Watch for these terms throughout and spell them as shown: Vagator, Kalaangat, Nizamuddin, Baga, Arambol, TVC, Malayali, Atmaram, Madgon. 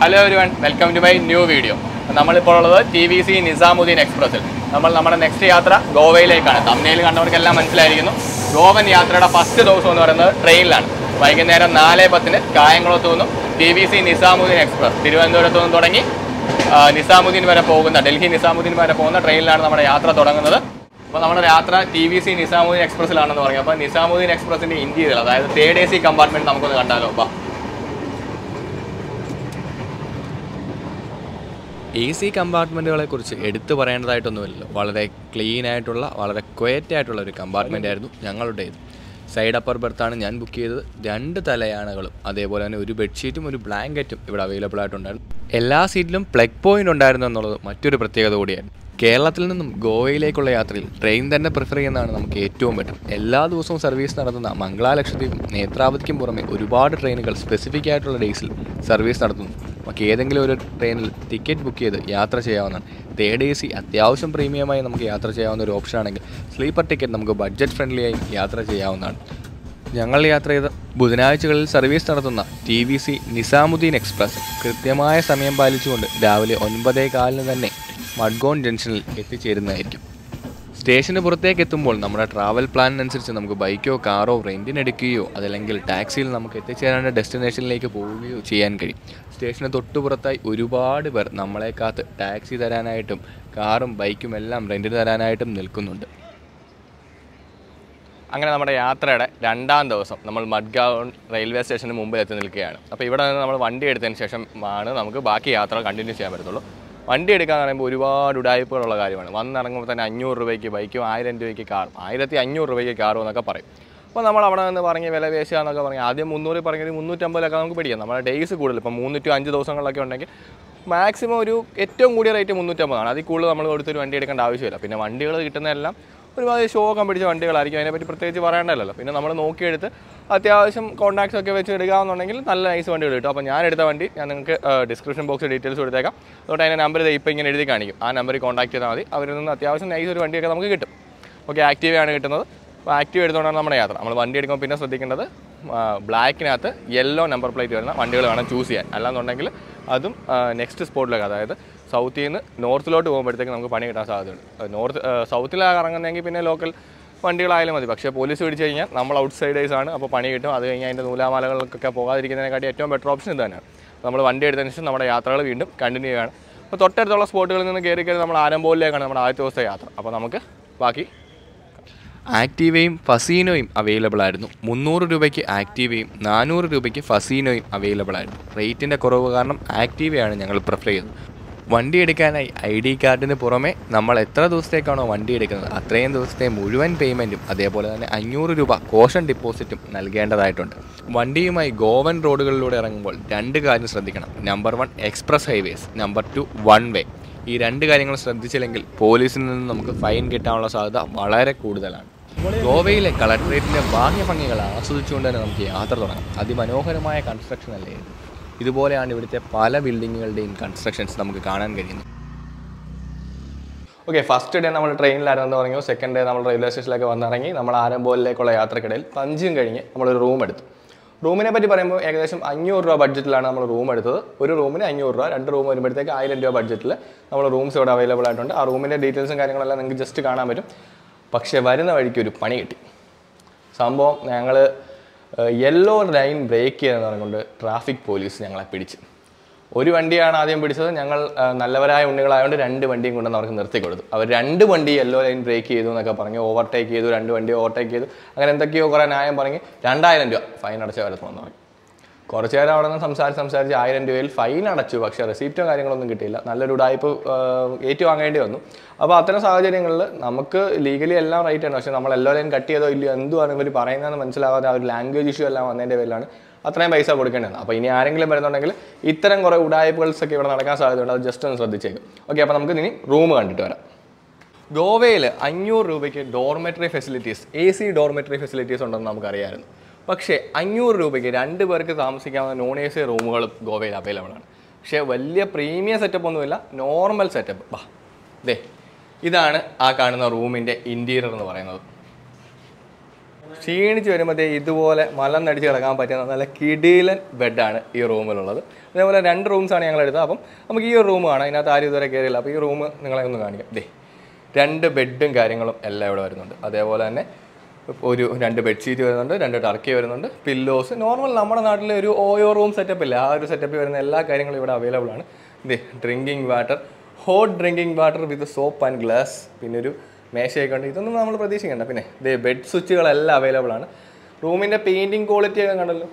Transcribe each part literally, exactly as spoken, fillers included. Hello everyone, welcome to my new video. We are T V C Nizamuddin Express. We are next yatra Goa. We are thumbnail Goa yatra first train. We are going T V C Nizamuddin Express. We are going to Nizamuddin Delhi Nizamuddin train. We are T V C Nizamuddin Express. Nizamuddin Express in India. T D C compartment. A C compartment is very clean and quiet compartment. Side upper berth is available for two bedsheet and blanket. Every seat is plug point. Kerala Goa train is preferred. Every service is available for If you have a ticket book, you can book a T D C at the Ocean Premium. Sleeper ticket is budget friendly. We have a service T V C Nizamuddin Express. We have a service at Madgon Junction. Station travel plan and bike, car, rent, taxi, destination. Station Tottupurathai, Urubad, where Namalakat, taxi that an item, car, bike, mellam, rented that an item, Nilkunund. Anganamata Dandan, those Namal Madgaon railway station in Mumbai at Nilkan. A paper number one day at the station, Mana, Namaka Baki Yatra continues Shabadolo. One day, Urubad, Udaipo, Lagarivan, one Naranga, and I knew Rubeki bike, I didn't do a car, I did the new Rubeki car on the Kapari. If you have a lot of people who are not able to do this, you can't do this. You can't do this. Maximum, you can't do this. You can't do this. You can't do this. You can't do this. You can't do this. You can't Activate the number of one day companies with another black and yellow number plate. One day, I choose here. Alan on next sport like South in North Low to Overtake North South Larangan local Pandil Island with the police would change. Number outsiders on a panic, other and the Lula Capoga, you can get a better option than one day. Then, number Yatra window continue. But thirty dollars sport in the Gary, Arambol Lake and Athos Yatra. Apanamaka, Baki. Active Fasino available at Munur Dubeki Active, Nanur Dubeki Fasino available at Rate in the Korovaganum Active and Yangle Preferred. One day can I I D card in the Porome, Namaletra those take on one day can a train those day Muduan payment, Adebola, Anur Duba, Caution Deposit, Nalganda right on. One day my Govan Road Load Arambol, Danda Gardens Radicana, number one express highways, number two one way. These two things are the police and fine get down. Govil is a collectorate in a barney fungal, Asuchunda and Athana, Adimanohara construction. This is a pala building in constructions. Okay, first day we train ladder, second day we railway station like one rangi, number Arambol Lake Yatra, Tanjung getting a room at room in a budget lana room at the room in a room in the island budget. Our rooms are available at our room in details and just to Kana. പക്ഷേ വരുന്ന വഴിക്ക് ഒരു പണി കിട്ടി. സംഭവം ഞങ്ങൾ yellow line break ചെയ്യുന്നതാണ് കൊണ്ട് ട്രാഫിക് പോലീസ് ഞങ്ങളെ പിടിച്ചു. ഒരു വണ്ടിയാണ് ആദ്യം പിടിച്ചത്. ഞങ്ങൾ നല്ലവരായ ഉണ്ണികളായോണ്ട് രണ്ട് വണ്ടിയും കൊണ്ട് അവർക്ക് നിർത്തി കൊടുത്തു. അവർ രണ്ട് വണ്ടി yellow line break ചെയ്തു എന്നൊക്കെ പറഞ്ഞു ഓവർടേക്ക് ചെയ്തു രണ്ട് വണ്ടി ഓവർടേക്ക് ചെയ്തു. അങ്ങനെ എന്തൊക്കെയോ കുറേ ന്യായം പറഞ്ഞു two thousand രൂപ ഫൈൻ അടച്ചവരെ തോന്നുന്നു. കുറച്ചേരം അവിടെ നിന്ന് സംസാരിച്ച് സംസാരിച്ച് ആയിരം രൂപയിൽ ഫൈൻ അടച്ചു. പക്ഷേ റെസിപ്റ്റോ കാര്യങ്ങളൊന്നും കിട്ടിയില്ല. നല്ലൊരു ഉടായ്പ് ഏറ്റുവാങ്ങേണ്ടി വന്നു. അപ്പോൾ അത്തരം സാഹചര്യങ്ങളിൽ നമുക്ക് ലീഗലി എല്ലാം റൈറ്റ് ആണ്. പക്ഷേ നമ്മൾ എല്ലാവരെയും കട്ട് ചെയ്തോ ഇല്ലയോ എന്തുവാണ് ഇവർ പറയുന്നതെന്ന് മനസ്സിലാവാതെ ആ ഒരു ലാംഗ്വേജ് ഇഷ്യൂ എല്ലാം വന്നതിൻ്റെ പേരിലാണ് അത്രയും പൈസ കൊടുക്കേണ്ടതാണ്. അപ്പോൾ ഇനി ആരെങ്കിലും വരുന്നുണ്ടെങ്കിൽ ഇത്തരം കുറേ ഉടായ്പകൾസൊക്കെ ഇവിടെ നടക്കാൻ സാധ്യതയുണ്ട്. അത് ജസ്റ്റ് ഒന്ന് ശ്രദ്ധിച്ചേക്കും. ഓക്കെ, അപ്പോൾ നമുക്ക് ഇനി റൂം കണ്ടിട്ട് വരാം. ഗോവയിൽ അഞ്ഞൂറ് രൂപയ്ക്ക് dormitory facilities A C dormitory facilities ഉണ്ടെന്ന് നമുക്കറിയാമായിരുന്നു. പക്ഷേ അഞ്ഞൂറ് രൂപയ്ക്ക് രണ്ട് പേർക്ക് താമസിക്കാവുന്ന നോൺ എ സി റൂമുകളും ഗോവയിൽ അവൈലബിൾ ആണ്. പക്ഷേ വലിയ പ്രീമിയം സെറ്റപ്പ് ഒന്നുമില്ല, നോർമൽ സെറ്റപ്പ്. വാ, ദേ ഇതാണ് ആ കാണുന്ന റൂമിൻ്റെ ഇൻറ്റീരിയർ എന്ന് പറയുന്നത്. ക്ഷീണിച്ച് വരുമ്പോഴത്തേ ഇതുപോലെ മലന്നടിച്ച് കിടക്കാൻ പറ്റുന്ന നല്ല കിടീലൻ ബെഡാണ് ഈ റൂമിലുള്ളത്. അതേപോലെ രണ്ട് റൂംസാണ് ഞങ്ങൾ എടുത്തത്. അപ്പം നമുക്ക് ഈ ഒരു റൂം കാണാം. ഇതിനകത്ത് ആരും ഇതുവരെ കയറിയില്ല. അപ്പോൾ ഈ റൂം നിങ്ങളെ ഒന്ന് കാണിക്കാം. ദേ രണ്ട് ബെഡും കാര്യങ്ങളും എല്ലാം ഇവിടെ വരുന്നുണ്ട്. അതേപോലെ തന്നെ ഒരു രണ്ട് ബെഡ്ഷീറ്റ് വരുന്നുണ്ട്, രണ്ട് ടർക്കി വരുന്നുണ്ട്, പില്ലോസ്. നോർമൽ നമ്മുടെ നാട്ടിലെ ഒരു ഓയോ റൂം സെറ്റപ്പില്ല, ആ ഒരു സെറ്റപ്പിൽ വരുന്ന എല്ലാ കാര്യങ്ങളും ഇവിടെ അവൈലബിൾ ആണ്. ഇത് drinking water, hot drinking water with soap and glass. പിന്നെ ഒരു മേശയൊക്കെ ഉണ്ട്. ഇതൊന്നും നമ്മൾ പ്രതീക്ഷിക്കേണ്ട. പിന്നെ ഇത് ബെഡ് സ്വിച്ചുകളെല്ലാം അവൈലബിൾ ആണ്. റൂമിൻ്റെ പെയിൻറ്റിങ് ക്വാളിറ്റി ഒക്കെ കണ്ടല്ലോ.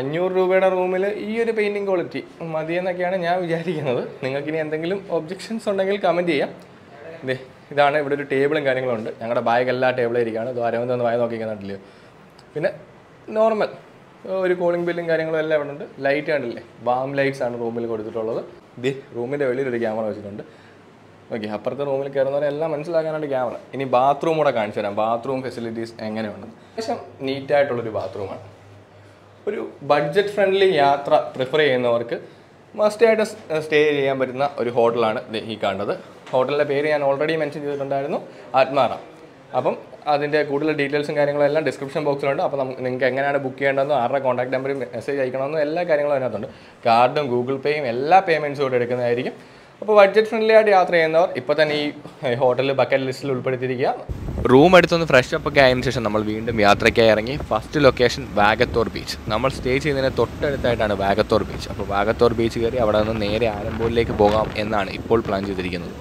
അഞ്ഞൂറ് രൂപയുടെ റൂമിൽ ഈ ഒരു പെയിൻറ്റിങ് ക്വാളിറ്റി മതിയെന്നൊക്കെയാണ് ഞാൻ വിചാരിക്കുന്നത്. നിങ്ങൾക്കിനി എന്തെങ്കിലും ഒബ്ജെക്ഷൻസ് ഉണ്ടെങ്കിൽ കമൻറ്റ് ചെയ്യാം. ഇതേ ഇതാണ് ഇവിടെ ഒരു ടേബിളും കാര്യങ്ങളും ഉണ്ട്. ഞങ്ങളുടെ ബാഗ് എല്ലാ ടേബിളിൽ ഇരിക്കുകയാണ്. ഇത് അരവിന്ദ് ഒന്ന് വായ നോക്കിക്കുന്നുണ്ടല്ലോ. പിന്നെ നോർമൽ ഒരു കൂളിംഗ് ബില്ലും കാര്യങ്ങളും എല്ലാം ഇവിടെ ഉണ്ട്. ലൈറ്റ് കണ്ടില്ലേ, വാം ലൈറ്റ്സ് ആണ് റൂമിൽ കൊടുത്തിട്ടുള്ളത്. ഇത് റൂമിൻ്റെ വെളിയിലൊരു ക്യാമറ വെച്ചിട്ടുണ്ട്. ഓക്കെ, അപ്പുറത്തെ റൂമിൽ കയറുന്നവരെല്ലാം മനസ്സിലാക്കാനായിട്ട് ക്യാമറ. ഇനി ബാത്റൂം കൂടെ കാണിച്ചു തരാം. ബാത്റൂം ഫെസിലിറ്റീസ് എങ്ങനെയുണ്ട്. അത്യാവശ്യം നീറ്റായിട്ടുള്ളൊരു ബാത്റൂമാണ്. ഒരു ബഡ്ജറ്റ് ഫ്രണ്ട്ലി യാത്ര പ്രിഫർ ചെയ്യുന്നവർക്ക് മസ്റ്റായിട്ട് സ്റ്റേ ചെയ്യാൻ പറ്റുന്ന ഒരു ഹോട്ടലാണ് ഈ കണ്ടത്. ഹോട്ടലിൻ്റെ പേര് ഞാൻ ഓൾറെഡി മെൻഷൻ ചെയ്തിട്ടുണ്ടായിരുന്നു, ആത്മാറ. അപ്പം അതിൻ്റെ കൂടുതൽ ഡീറ്റെയിൽസും കാര്യങ്ങളും എല്ലാം ഡിസ്ക്രിപ്ഷൻ ബോക്സിലുണ്ട്. അപ്പോൾ നമുക്ക് നിങ്ങൾക്ക് എങ്ങനെയാണ് ബുക്ക് ചെയ്യേണ്ടതെന്നും ആരുടെ കോൺടാക്ട് നമ്പറും മെസ്സേജ് അയക്കണമെന്നും എല്ലാ കാര്യങ്ങളും അതിനകത്തുണ്ട്. കാർഡും ഗൂഗിൾ പേയും എല്ലാ പേയ്മെൻറ്റ്സും കൂടെ എടുക്കുന്നതായിരിക്കും. അപ്പോൾ ബഡ്ജറ്റ് ഫ്രണ്ട്ലി ആയിട്ട് യാത്ര ചെയ്യുന്നവർ ഇപ്പോൾ തന്നെ ഈ ഹോട്ടലിൽ ബക്കറ്റ് ലിസ്റ്റിൽ ഉൾപ്പെടുത്തിയിരിക്കുക. റൂം എടുത്തൊന്ന് ഫ്രഷ് അപ്പൊക്കെ ആയതിനു ശേഷം നമ്മൾ വീണ്ടും യാത്രയ്ക്കായി ഇറങ്ങി. First location Vagator beach. നമ്മൾ സ്റ്റേ ചെയ്യുന്നതിന് തൊട്ടടുത്തായിട്ടാണ് വാഗത്തോർ ബീച്ച്. അപ്പോൾ വാഗത്തോർ ബീച്ച് കയറി അവിടെ നിന്ന് നേരെ ആരംബോളിലേക്ക് പോകാം എന്നാണ് ഇപ്പോൾ പ്ലാൻ ചെയ്തിരിക്കുന്നത്.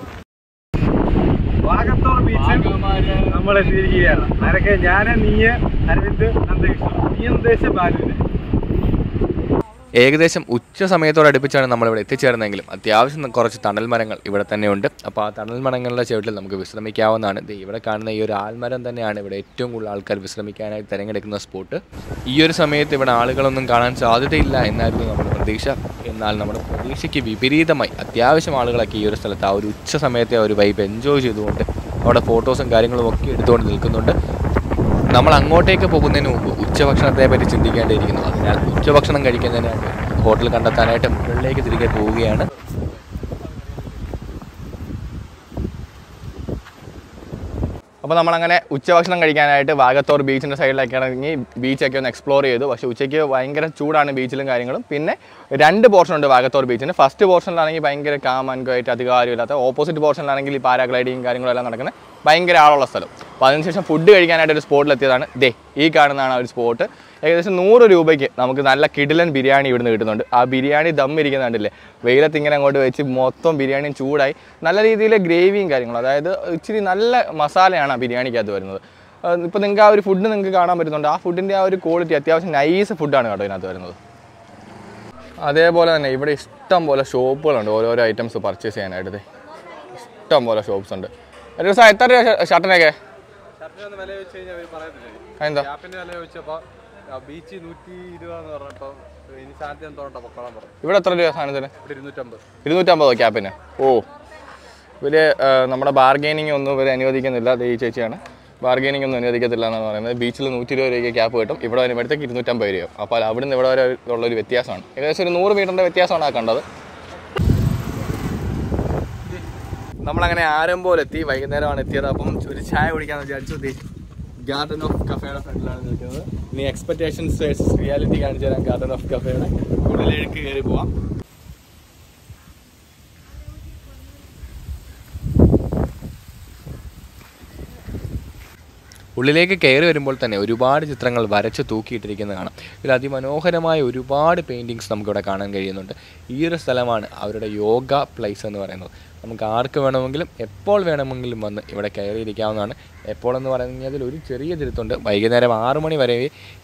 വാഗത്തോർ ബീച്ച് നമ്മൾ എത്തിയിരിക്കുകയാണ്. ആരൊക്കെ? ഞാൻ, നീ, അരവിന്ദ്, നീ ഉദ്ദേശിച്ച ബാലുവിനെ. ഏകദേശം ഉച്ച സമയത്തോടടുപ്പിച്ചാണ് നമ്മളിവിടെ എത്തിച്ചേർന്നെങ്കിലും അത്യാവശ്യം കുറച്ച് തണൽ മരങ്ങൾ ഇവിടെ തന്നെയുണ്ട്. അപ്പോൾ ആ തണൽ മരങ്ങളുടെ ചുവട്ടിൽ നമുക്ക് വിശ്രമിക്കാവുന്നതാണ്. ഇത് ഇവിടെ കാണുന്ന ഈ ഒരു ആൽമരം തന്നെയാണ് ഇവിടെ ഏറ്റവും കൂടുതൽ ആൾക്കാർ വിശ്രമിക്കാനായി തിരഞ്ഞെടുക്കുന്ന സ്പോട്ട്. ഈ ഒരു സമയത്ത് ഇവിടെ ആളുകളൊന്നും കാണാൻ സാധ്യതയില്ല എന്നായിരുന്നു നമ്മുടെ പ്രതീക്ഷ. എന്നാൽ നമ്മുടെ പ്രതീക്ഷയ്ക്ക് വിപരീതമായി അത്യാവശ്യം ആളുകളൊക്കെ ഈ ഒരു സ്ഥലത്ത് ആ ഒരു ഉച്ച സമയത്തെ ആ ഒരു വൈബ് എൻജോയ് ചെയ്തുകൊണ്ട് അവിടെ ഫോട്ടോസും കാര്യങ്ങളും ഒക്കെ എടുത്തുകൊണ്ട് നിൽക്കുന്നുണ്ട്. നമ്മൾ അങ്ങോട്ടേക്ക് പോകുന്നതിന് മുമ്പ് ഉച്ചഭക്ഷണത്തെ പറ്റി ചിന്തിക്കേണ്ടിയിരിക്കുന്നു. അതിനാൽ ഉച്ചഭക്ഷണം കഴിക്കുന്നതിനായിട്ട് ഹോട്ടൽ കണ്ടെത്താനായിട്ട് മുകളിലേക്ക് തിരികെ പോവുകയാണ്. അപ്പോൾ നമ്മളങ്ങനെ ഉച്ചഭക്ഷണം കഴിക്കാനായിട്ട് വാഗത്തോർ ബീച്ചിൻ്റെ സൈഡിലൊക്കെ ഇറങ്ങി ബീച്ചൊക്കെ ഒന്ന് എക്സ്പ്ലോർ ചെയ്തു. പക്ഷേ ഉച്ചയ്ക്ക് ഭയങ്കര ചൂടാണ് ബീച്ചിലും കാര്യങ്ങളും. പിന്നെ രണ്ട് പോർഷനുണ്ട് വാഗത്തോർ ബീച്ചിന്. ഫസ്റ്റ് പോർഷനിലാണെങ്കിൽ ഭയങ്കര കാം ആൻഡ് ക്വയറ്റ്, അധികാരമില്ലാത്ത. ഓപ്പോസിറ്റ് പോർഷനിലാണെങ്കിൽ ഈ പാരാഗ്ലൈഡിങ് കാര്യങ്ങളെല്ലാം നടക്കുന്നത്, ഭയങ്കര ആളുള്ള സ്ഥലം. അപ്പോൾ അതിനുശേഷം ഫുഡ് കഴിക്കാനായിട്ട് ഒരു സ്പോട്ടിലെത്തിയതാണ്. ദേ ഈ കാണുന്നതാണ് ഒരു സ്പോട്ട്. ഏകദേശം നൂറ് രൂപയ്ക്ക് നമുക്ക് നല്ല കിടിലൻ ബിരിയാണി ഇവിടുന്ന് കിട്ടുന്നുണ്ട്. ആ ബിരിയാണി ദം ഇരിക്കുന്നുണ്ടല്ലേ, വെയിലത്ത് ഇങ്ങനെ അങ്ങോട്ട് വെച്ച് മൊത്തം ബിരിയാണിയും ചൂടായി നല്ല രീതിയിൽ ഗ്രേവിയും കാര്യങ്ങളും, അതായത് ഇച്ചിരി നല്ല മസാലയാണ് ആ ബിരിയാണിക്കകത്ത് വരുന്നത്. ഇപ്പോൾ നിങ്ങൾക്ക് ആ ഒരു ഫുഡ് നിങ്ങൾക്ക് കാണാൻ പറ്റുന്നുണ്ട്. ആ ഫുഡിൻ്റെ ആ ഒരു ക്വാളിറ്റി അത്യാവശ്യം നൈസ് ഫുഡാണ് കേട്ടോ ഇതിനകത്ത് വരുന്നത്. അതേപോലെ തന്നെ ഇവിടെ ഇഷ്ടം പോലെ ഷോപ്പുകളുണ്ട് ഓരോരോ ഐറ്റംസ് പർച്ചേസ് ചെയ്യാനായിട്ട്. ഇഷ്ടം പോലെ ഷോപ്പ്സ് ഉണ്ട്. ഒരു ദിവസം എത്ര രൂപ ഷർട്ടിനൊക്കെ? എന്താ ഇവിടെ എത്ര രൂപ സാധനത്തിന്? ഇരുന്നൂറ്റമ്പത് ക്യാപ്പിന്. ഓ, ഇവര് നമ്മുടെ ബാർഗെയിനിങ് ഒന്നും ഇവർ അനുവദിക്കുന്നില്ല. അത് ഈ ചേച്ചിയാണ്, ബാർഗെയിനിങ് ഒന്നും അനുവദിക്കത്തില്ല എന്നാണ് പറയുന്നത്. ബീച്ചിൽ നൂറ്റി ഇരുപത് രൂപയ്ക്ക് ക്യാപ്പ് കിട്ടും, ഇവിടെ വരുമ്പോഴത്തേക്ക് ഇരുന്നൂറ്റമ്പത് രൂപ. അപ്പോൾ അവിടുന്ന് ഇവിടെ വരെ ഉള്ളൊരു വ്യത്യാസമാണ്. ഏകദേശം ഒരു നൂറ് മീറ്ററിൻ്റെ വ്യത്യാസമാണ് ആ കണ്ടത്. നമ്മളങ്ങനെ ആരംബോലെത്തി, വൈകുന്നേരമാണ് എത്തിയത്. അപ്പം ഒരു ചായ കുടിക്കാമെന്ന് വിചാരിച്ചു. ഗാർഡൻ ഓഫ് കഫേയുടെ ഫ്രണ്ടിലാണ് നിൽക്കുന്നത്. ഇനി എക്സ്പെക്ടേഷൻസ് വേഴ്സസ് റിയാലിറ്റി കാണിച്ചു തരാം. ഗാർഡൻ ഓഫ് കഫേയുടെ ഉള്ളിലേക്ക് കയറി പോവാം. ഉള്ളിലേക്ക് കയറി വരുമ്പോൾ തന്നെ ഒരുപാട് ചിത്രങ്ങൾ വരച്ച് തൂക്കിയിട്ടിരിക്കുന്നത് കാണാം. ഇതിൽ അതിമനോഹരമായ ഒരുപാട് പെയിൻറ്റിങ്സ് നമുക്കിവിടെ കാണാൻ കഴിയുന്നുണ്ട്. ഈ ഒരു സ്ഥലമാണ് അവരുടെ യോഗ പ്ലേസ് എന്ന് പറയുന്നത്. നമുക്ക് ആർക്ക് വേണമെങ്കിലും എപ്പോൾ വേണമെങ്കിലും വന്ന് ഇവിടെ കയറിയിരിക്കാവുന്നതാണ്. എപ്പോൾ എന്ന് പറഞ്ഞാൽ ഒരു ചെറിയ തിരുത്തുണ്ട്. വൈകുന്നേരം ആറ് മണി വരെ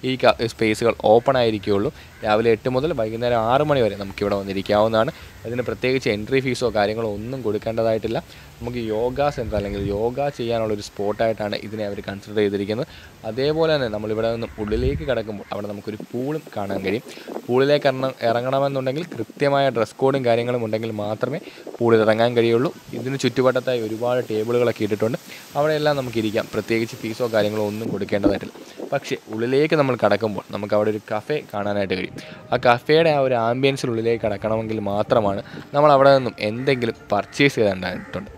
ഈ സ്പേസുകൾ ഓപ്പൺ ആയിരിക്കുകയുള്ളൂ. രാവിലെ എട്ട് മുതൽ വൈകുന്നേരം ആറ് മണി വരെ നമുക്കിവിടെ വന്നിരിക്കാവുന്നതാണ്. അതിന് പ്രത്യേകിച്ച് എൻട്രി ഫീസോ കാര്യങ്ങളോ ഒന്നും കൊടുക്കേണ്ടതായിട്ടില്ല. നമുക്ക് യോഗ സെൻ്റർ അല്ലെങ്കിൽ യോഗ ചെയ്യാനുള്ളൊരു സ്പോട്ടായിട്ടാണ് ഇതിനെ അവർ കൺസിഡർ ചെയ്തിരിക്കുന്നത്. അതേപോലെ തന്നെ നമ്മളിവിടെ നിന്നും ഉള്ളിലേക്ക് കിടക്കുമ്പോൾ അവിടെ നമുക്കൊരു പൂളും കാണാൻ കഴിയും. പൂളിലേക്ക് ഇറങ്ങണമെന്നുണ്ടെങ്കിൽ കൃത്യമായ ഡ്രസ് കോഡും കാര്യങ്ങളും ഉണ്ടെങ്കിൽ മാത്രമേ പൂളിൽ ഇറങ്ങാൻ കഴിയുള്ളൂ. ഇതിന് ചുറ്റുവട്ടത്തായി ഒരുപാട് ടേബിളുകളൊക്കെ ഇട്ടിട്ടുണ്ട്. അവിടെയെല്ലാം നമുക്കിരിക്കാം. പ്രത്യേകിച്ച് ഫീസോ കാര്യങ്ങളോ ഒന്നും കൊടുക്കേണ്ടതായിട്ടില്ല. പക്ഷേ ഉള്ളിലേക്ക് നമ്മൾ കടക്കുമ്പോൾ നമുക്ക് അവിടെ ഒരു കഫേ കാണാനായിട്ട് കഴിയും. ആ കഫേയുടെ ആ ഒരു ആംബിയൻസിനുള്ളിലേക്ക് കടക്കണമെങ്കിൽ മാത്രമാണ് നമ്മൾ അവിടെ നിന്നും എന്തെങ്കിലും പർച്ചേസ് ചെയ്തിട്ടുണ്ട്.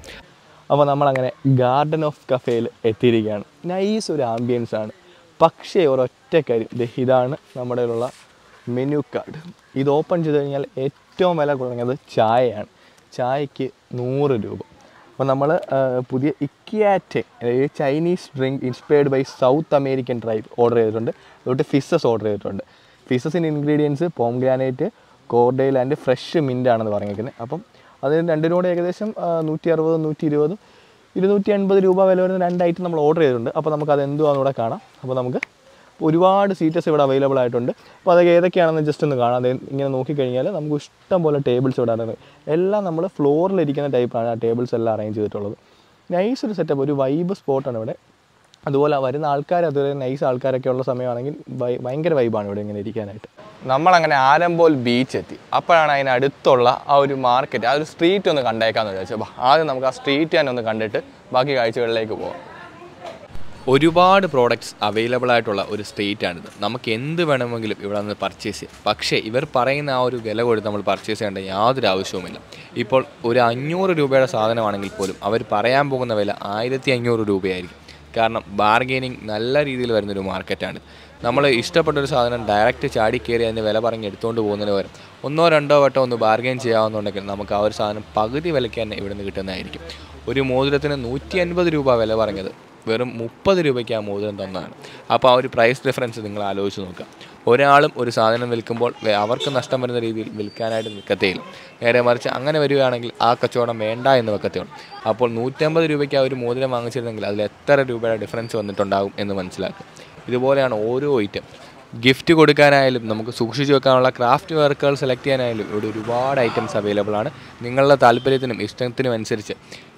അപ്പോൾ നമ്മളങ്ങനെ ഗാർഡൻ ഓഫ് കഫേയിൽ എത്തിയിരിക്കുകയാണ്. നൈസ് ഒരു ആംബിയൻസാണ്. പക്ഷേ ഒരൊറ്റ കാര്യം, ഇതാണ് നമ്മുടെ ഉള്ള മെനു കാർഡ്. ഇത് ഓപ്പൺ ചെയ്ത് കഴിഞ്ഞാൽ ഏറ്റവും വില കുറഞ്ഞത് ചായയാണ്. ചായയ്ക്ക് നൂറ് രൂപ. അപ്പോൾ നമ്മൾ പുതിയ ഇക്കിയാറ്റെ അതായത് Chinese drink inspired by South American tribe order ചെയ്തിട്ടുണ്ട്. അതുകൊണ്ട് ഫിസസ് ഓർഡർ ചെയ്തിട്ടുണ്ട്. ഫിസസിൻ്റെ ingredients pomegranate, cordial and fresh മിൻ്റാണെന്ന് പറഞ്ഞിരിക്കുന്നത്. അപ്പം അതിന് രണ്ടിനോട് ഏകദേശം നൂറ്റി അറുപത് നൂറ്റി ഇരുപത് ഇരുന്നൂറ്റി അൻപത് രൂപ വില വരുന്ന രണ്ടായിട്ട് നമ്മൾ ഓർഡർ ചെയ്തിട്ടുണ്ട്. അപ്പോൾ നമുക്ക് അതെന്തുവാന്ന് ഇവിടെ കാണാം. അപ്പോൾ നമുക്ക് ഒരുപാട് സീറ്റസ് ഇവിടെ അവൈലബിൾ ആയിട്ടുണ്ട്. അപ്പോൾ അതൊക്കെ ഏതൊക്കെയാണെന്ന് ജസ്റ്റ് ഒന്ന് കാണാം. അതായത് ഇങ്ങനെ നോക്കിക്കഴിഞ്ഞാൽ നമുക്ക് ഇഷ്ടം പോലെ ടേബിൾസ് ഇവിടെ ആണ്. എല്ലാം നമ്മൾ ഫ്ലോറിലിരിക്കുന്ന ടൈപ്പാണ് ആ ടേബിൾസ് എല്ലാം അറേഞ്ച് ചെയ്തിട്ടുള്ളത്. നൈസ് ഒരു സെറ്റപ്പ്, ഒരു വൈബ് സ്പോട്ടാണ് ഇവിടെ. അതുപോലെ വരുന്ന ആൾക്കാർ അതുപോലെ നൈസ് ആൾക്കാരൊക്കെ ഉള്ള സമയമാണെങ്കിൽ ഭയങ്കര വൈബാണ് ഇവിടെ ഇങ്ങനെ ഇരിക്കാനായിട്ട്. നമ്മളങ്ങനെ ആരംബോൾ ബീച്ച് എത്തി. അപ്പോഴാണ് അതിനടുത്തുള്ള ആ ഒരു മാർക്കറ്റ്, ആ ഒരു സ്ട്രീറ്റ് ഒന്ന് കണ്ടേക്കാമെന്ന് വിചാരിച്ചു. അപ്പോൾ ആദ്യം നമുക്ക് ആ സ്ട്രീറ്റ് തന്നെ ഒന്ന് കണ്ടിട്ട് ബാക്കി കാഴ്ചകളിലേക്ക് പോകാം. ഒരുപാട് പ്രോഡക്റ്റ്സ് അവൈലബിൾ ആയിട്ടുള്ള ഒരു സ്ട്രീറ്റാണിത്. നമുക്ക് എന്ത് വേണമെങ്കിലും ഇവിടെ നിന്ന് പർച്ചേസ് ചെയ്യാം. പക്ഷേ ഇവർ പറയുന്ന ആ ഒരു വില കൊടുത്ത് നമ്മൾ പർച്ചേസ് ചെയ്യേണ്ട യാതൊരു ആവശ്യവുമില്ല. ഇപ്പോൾ ഒരു അഞ്ഞൂറ് രൂപയുടെ സാധനമാണെങ്കിൽ പോലും അവർ പറയാൻ പോകുന്ന വില ആയിരത്തി അഞ്ഞൂറ് രൂപയായിരിക്കും. കാരണം ബാർഗെയിനിങ് നല്ല രീതിയിൽ വരുന്നൊരു മാർക്കറ്റാണ്. നമ്മൾ ഇഷ്ടപ്പെട്ടൊരു സാധനം ഡയറക്റ്റ് ചാടി കയറി അതിൻ്റെ വില പറഞ്ഞ് എടുത്തുകൊണ്ട് പോകുന്നതിന് പകരം ഒന്നോ രണ്ടോ വട്ടം ഒന്ന് ബാർഗെയിൻ ചെയ്യാമെന്നുണ്ടെങ്കിൽ നമുക്ക് ആ ഒരു സാധനം പകുതി വിലയ്ക്ക് തന്നെ ഇവിടെ നിന്ന് കിട്ടുന്നതായിരിക്കും. ഒരു മോതിരത്തിന് നൂറ്റി അൻപത് രൂപ വില പറഞ്ഞത് വെറും മുപ്പത് രൂപയ്ക്ക് ആ മോതിരം തന്നതാണ്. അപ്പോൾ ആ ഒരു പ്രൈസ് ഡിഫറൻസ് നിങ്ങൾ ആലോചിച്ച് നോക്കുക. ഒരാളും ഒരു സാധനം വിൽക്കുമ്പോൾ അവർക്ക് നഷ്ടം വരുന്ന രീതിയിൽ വിൽക്കാനായിട്ട് നിൽക്കത്തേയില്ല. നേരെ മറിച്ച് അങ്ങനെ വരികയാണെങ്കിൽ ആ കച്ചവടം വേണ്ട എന്ന് വെക്കത്തേയുള്ളൂ. അപ്പോൾ നൂറ്റമ്പത് രൂപയ്ക്ക് ആ ഒരു മോതിരം വാങ്ങിച്ചിരുന്നെങ്കിൽ അതിൽ എത്ര രൂപയുടെ ഡിഫറൻസ് വന്നിട്ടുണ്ടാകും എന്ന് മനസ്സിലാക്കും. ഇതുപോലെയാണ് ഓരോ ഐറ്റം. ഗിഫ്റ്റ് കൊടുക്കാനായാലും നമുക്ക് സൂക്ഷിച്ച് വെക്കാനുള്ള ക്രാഫ്റ്റ് വർക്കുകൾ സെലക്ട് ചെയ്യാനായാലും ഇവിടെ ഒരുപാട് ഐറ്റംസ് അവൈലബിൾ ആണ്. നിങ്ങളുടെ താല്പര്യത്തിനും ഇഷ്ടത്തിനും അനുസരിച്ച്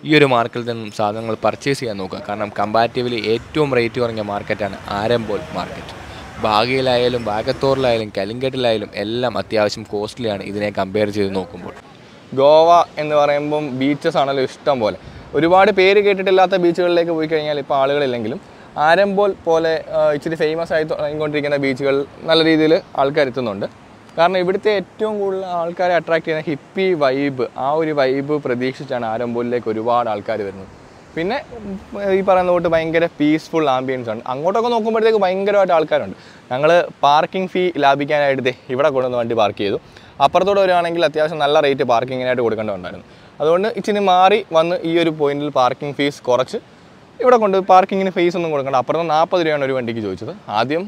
ഈ ഒരു മാർക്കറ്റിൽ നിന്നും സാധനങ്ങൾ പർച്ചേസ് ചെയ്യാൻ നോക്കുക. കാരണം കമ്പാരിറ്റീവ്ലി ഏറ്റവും റേറ്റ് കുറഞ്ഞ മാർക്കറ്റാണ് ആരംബോൾ മാർക്കറ്റ്. ഭാഗയിലായാലും വാഗത്തോറിലായാലും കലിംഗട്ടിലായാലും എല്ലാം അത്യാവശ്യം കോസ്റ്റ്ലിയാണ് ഇതിനെ കമ്പയർ ചെയ്ത് നോക്കുമ്പോൾ. ഗോവ എന്ന് പറയുമ്പം ബീച്ചസ് ആണല്ലോ ഇഷ്ടം പോലെ. ഒരുപാട് പേര് കേട്ടിട്ടില്ലാത്ത ബീച്ചുകളിലേക്ക് പോയി കഴിഞ്ഞാൽ ഇപ്പോൾ ആളുകളില്ലെങ്കിലും ആരംബോൾ പോലെ ഇച്ചിരി ഫേമസ് ആയി തുടങ്ങിക്കൊണ്ടിരിക്കുന്ന ബീച്ചുകൾ നല്ല രീതിയിൽ ആൾക്കാർ എത്തുന്നുണ്ട്. കാരണം ഇവിടുത്തെ ഏറ്റവും കൂടുതൽ ആൾക്കാരെ അട്രാക്ട് ചെയ്യുന്ന ഹിപ്പി വൈബ്, ആ ഒരു വൈബ് പ്രതീക്ഷിച്ചാണ് ആരംബോളിലേക്ക് ഒരുപാട് ആൾക്കാർ വരുന്നത്. പിന്നെ ഈ പറയുന്ന തൊട്ട് ഭയങ്കര പീസ്ഫുൾ ആംബിയൻസ് ആണ്. അങ്ങോട്ടൊക്കെ നോക്കുമ്പോഴത്തേക്ക് ഭയങ്കരമായിട്ട് ആൾക്കാരുണ്ട്. ഞങ്ങൾ പാർക്കിംഗ് ഫീ ലാഭിക്കാനായിട്ട് ഇവിടെ കൊണ്ടുവന്ന് വണ്ടി പാർക്ക് ചെയ്തു. അപ്പുറത്തോടെ വരുവാണെങ്കിൽ അത്യാവശ്യം നല്ല റേറ്റ് പാർക്കിങ്ങിനായിട്ട് കൊടുക്കേണ്ടതുണ്ടായിരുന്നു. അതുകൊണ്ട് ഇച്ചിരി മാറി വന്ന് ഈ ഒരു പോയിന്റിൽ പാർക്കിംഗ് ഫീസ് കുറച്ച് ഇവിടെ കൊണ്ട് പാർക്കിങ്ങിന് ഫീസ് ഒന്നും കൊടുക്കണ്ട. അപ്പുറത്ത് നാൽപ്പത് രൂപയാണ് ഒരു വണ്ടിക്ക് ചോദിച്ചത്. ആദ്യം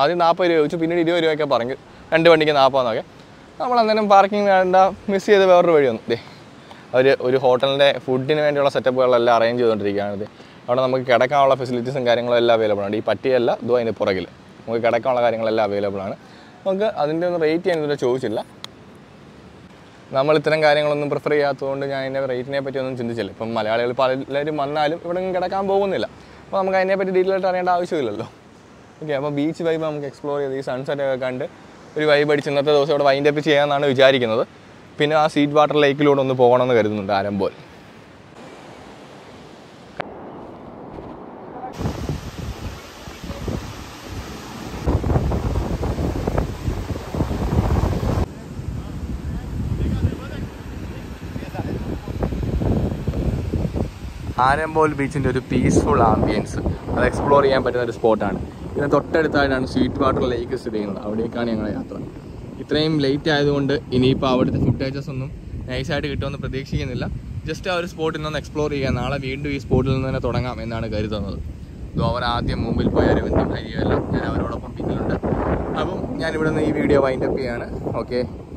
ആദ്യം നാൽപ്പത് രൂപ ചോദിച്ചു, പിന്നീട് ഇരുപത് രൂപയൊക്കെ പറഞ്ഞു. രണ്ട് വണ്ടിക്ക് നാൽപ്പതെന്നൊക്കെ. നമ്മൾ അന്നേരം പാർക്കിംഗ് വേണ്ട മിസ് ചെയ്ത് വേറൊരു വഴി വന്നു. ദേ അവർ ഒരു ഹോട്ടലിൻ്റെ ഫുഡിന് വേണ്ടിയുള്ള സെറ്റപ്പുകളെല്ലാം അറേഞ്ച് ചെയ്തുകൊണ്ടിരിക്കുകയാണിത്. അവിടെ നമുക്ക് കിടക്കാനുള്ള ഫെസിലിറ്റീസും കാര്യങ്ങളും എല്ലാം അവൈലബിൾ ആണ്. ഈ പറ്റിയല്ല ഇതും അതിൻ്റെ പുറകിൽ നമുക്ക് കിടക്കാനുള്ള കാര്യങ്ങളെല്ലാം അവൈലബിൾ ആണ്. നമുക്ക് അതിൻ്റെ ഒന്നും റേറ്റ് ചെയ്യാൻ ഇതുവരെ ചോദിച്ചില്ല. നമ്മൾ ഇത്തരം കാര്യങ്ങളൊന്നും പ്രിഫർ ചെയ്യാത്തതുകൊണ്ട് ഞാൻ അതിൻ്റെ റേറ്റിനെ പറ്റി ഒന്നും ചിന്തിച്ചില്ല. ഇപ്പം മലയാളികൾ പലരും വന്നാലും ഇവിടെ ഒന്നും കിടക്കാൻ പോകുന്നില്ല. അപ്പോൾ നമുക്ക് അതിനെപ്പറ്റി ഡീറ്റെയിൽ ആയിട്ട് അറിയേണ്ട ആവശ്യമില്ലല്ലോ. ഓക്കെ, അപ്പോൾ ബീച്ച് വൈബ് നമുക്ക് എക്സ്പ്ലോർ ചെയ്ത് ഈ സൺസെറ്റ് ഒക്കെ കണ്ട് ഒരു വൈബ് അടിച്ച് ഇന്നത്തെ ദിവസം ഇവിടെ വൈൻഡ് അപ്പ് ചെയ്യാമെന്നാണ് വിചാരിക്കുന്നത്. പിന്നെ ആ സീറ്റ് വാട്ടർ ലേക്കിലൂടെ ഒന്ന് പോകണമെന്ന് കരുതുന്നുണ്ട് ആരംബോൾ. ആരംബോൾ ബീച്ചിൻ്റെ ഒരു പീസ്ഫുൾ ആംബിയൻസ് അത് എക്സ്പ്ലോർ ചെയ്യാൻ പറ്റുന്ന ഒരു സ്പോട്ടാണ്. ഇതിന് തൊട്ടടുത്തായിട്ടാണ് സീറ്റ് വാട്ടർ ലേക്ക് സ്ഥിതി ചെയ്യുന്നത്. അവിടേക്കാണ് ഞങ്ങളുടെ യാത്ര. ഇത്രയും ലേറ്റ് ആയതുകൊണ്ട് ഇനിയിപ്പോൾ അവിടുത്തെ ഫുട്ടേജസ് ഒന്നും നൈസായിട്ട് കിട്ടുമെന്ന് പ്രതീക്ഷിക്കുന്നില്ല. ജസ്റ്റ് ആ ഒരു സ്പോട്ടിൽ നിന്ന് എക്സ്പ്ലോർ ചെയ്യാൻ നാളെ വീണ്ടും ഈ സ്പോട്ടിൽ നിന്ന് തന്നെ തുടങ്ങാം എന്നാണ് കരുതുന്നത്. അവർ ആദ്യം മുമ്പിൽ പോയ അരവിന്ദും ഹരിയെല്ലാം ഞാൻ അവരോടൊപ്പം പിന്നിലുണ്ട്. അപ്പം ഞാനിവിടെ നിന്ന് ഈ വീഡിയോ വൈൻഡപ്പ് ചെയ്യാണ്. ഓക്കെ.